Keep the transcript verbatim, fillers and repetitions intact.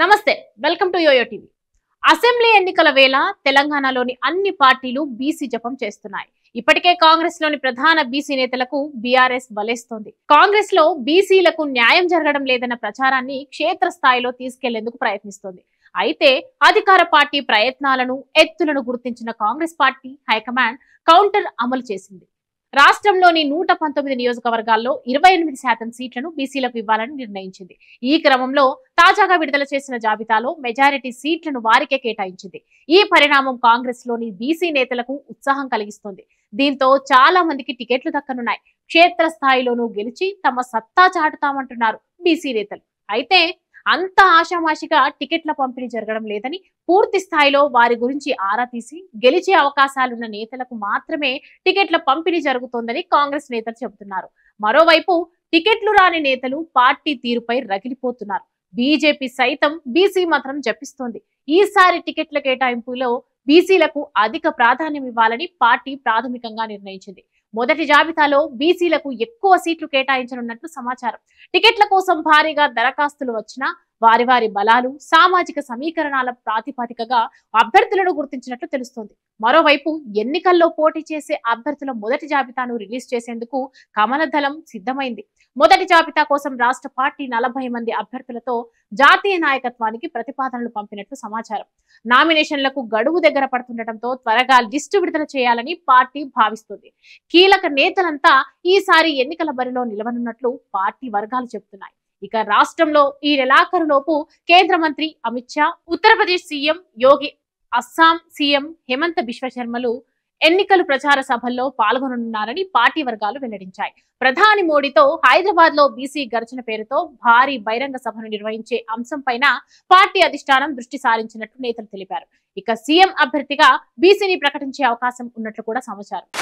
నమస్తే welcome to yo-yo TV. Assembly ఎన్నికల వేళ తెలంగాణలోని అన్ని పార్టీలు బీసీ జపం చేస్తున్నాయి. ఇప్పటికే కాంగ్రెస్ లోని ప్రధాన బీసీ నేతలకు బీఆర్ఎస్ బలేస్తోంది. కాంగ్రెస్ లో బీసీలకు న్యాయం జరగడం లేదన్న ప్రచారాన్ని క్షేత్ర స్థాయిలో తీసుకెళ్లేందుకు ప్రయత్నిస్తోంది. అయితే అధికార పార్టీ ప్రయత్నాలను ఎత్తులను గుర్తించిన కాంగ్రెస్ పార్టీ హైకమాండ్ కౌంటర్ అమలు చేసింది. రాష్ట్రంలోని నూట పంతొమ్మిది నియోజకవర్గాల్లో ఇరవై ఎనిమిది శాతం సీట్లను బీసీలకు ఇవ్వాలని నిర్ణయించింది. ఈ క్రమంలో తాజాగా విడుదల చేసిన జాబితాలో మెజారిటీ సీట్లను వారికే కేటాయించింది. ఈ పరిణామం కాంగ్రెస్ లోని బీసీ నేతలకు ఉత్సాహం కలిగిస్తోంది. దీంతో చాలా మందికి టికెట్లు దక్కనున్నాయి. క్షేత్ర స్థాయిలోనూ గెలిచి తమ సత్తా చాటుతామంటున్నారు బీసీ నేతలు. అయితే అంత ఆశామాషిగా టికెట్ల పంపిణీ జరగడం లేదని, పూర్తి స్థాయిలో వారి గురించి ఆరా తీసి గెలిచే అవకాశాలున్న నేతలకు మాత్రమే టికెట్ల పంపిణీ జరుగుతోందని కాంగ్రెస్ నేతలు చెబుతున్నారు. మరోవైపు టికెట్లు రాని నేతలు పార్టీ తీరుపై రగిలిపోతున్నారు. బీజేపీ సైతం బీసీ మాత్రం జపిస్తోంది. ఈసారి టికెట్ల కేటాయింపులో బీసీలకు అధిక ప్రాధాన్యం ఇవ్వాలని పార్టీ ప్రాథమికంగా నిర్ణయించింది. మొదటి జాబితాలో బీసీలకు ఎక్కువ సీట్లు కేటాయించనున్నట్లు సమాచారం. టికెట్ల కోసం భారీగా దరఖాస్తులు వచ్చినా వారి వారి బలాలు, సామాజిక సమీకరణాల ప్రాతిపదికగా అభ్యర్థులను గుర్తించినట్లు తెలుస్తోంది. మరోవైపు ఎన్నికల్లో పోటీ చేసే అభ్యర్థుల మొదటి జాబితాను రిలీజ్ చేసేందుకు కమలదళం సిద్ధమైంది. మొదటి జాబితా కోసం రాష్ట్ర పార్టీ నలభై మంది అభ్యర్థులతో జాతీయ నాయకత్వానికి ప్రతిపాదనలు పంపినట్లు సమాచారం. నామినేషన్లకు గడువు దగ్గర పడుతుండటంతో త్వరగా లిస్టు విడుదల చేయాలని పార్టీ భావిస్తుంది. కీలక నేతలంతా ఈసారి ఎన్నికల బరిలో నిలవనున్నట్లు పార్టీ వర్గాలు చెబుతున్నాయి. ఇక రాష్ట్రంలో ఈ నెలాఖరులోపు కేంద్ర మంత్రి అమిత్ షా, ఉత్తరప్రదేశ్ సీఎం యోగి, అస్సాం సీఎం హేమంత్ బిశ్వశర్మలు ఎన్నికల ప్రచార సభల్లో పాల్గొననున్నారని పార్టీ వర్గాలు వెల్లడించాయి. ప్రధాని మోడీతో హైదరాబాద్ లో బీసీ గర్జన పేరుతో భారీ బహిరంగ సభను నిర్వహించే అంశంపైన పార్టీ అధిష్టానం దృష్టి సారించినట్లు నేతలు తెలిపారు. ఇక సీఎం అభ్యర్థిగా బీసీని ప్రకటించే అవకాశం ఉన్నట్లు కూడా సమాచారం.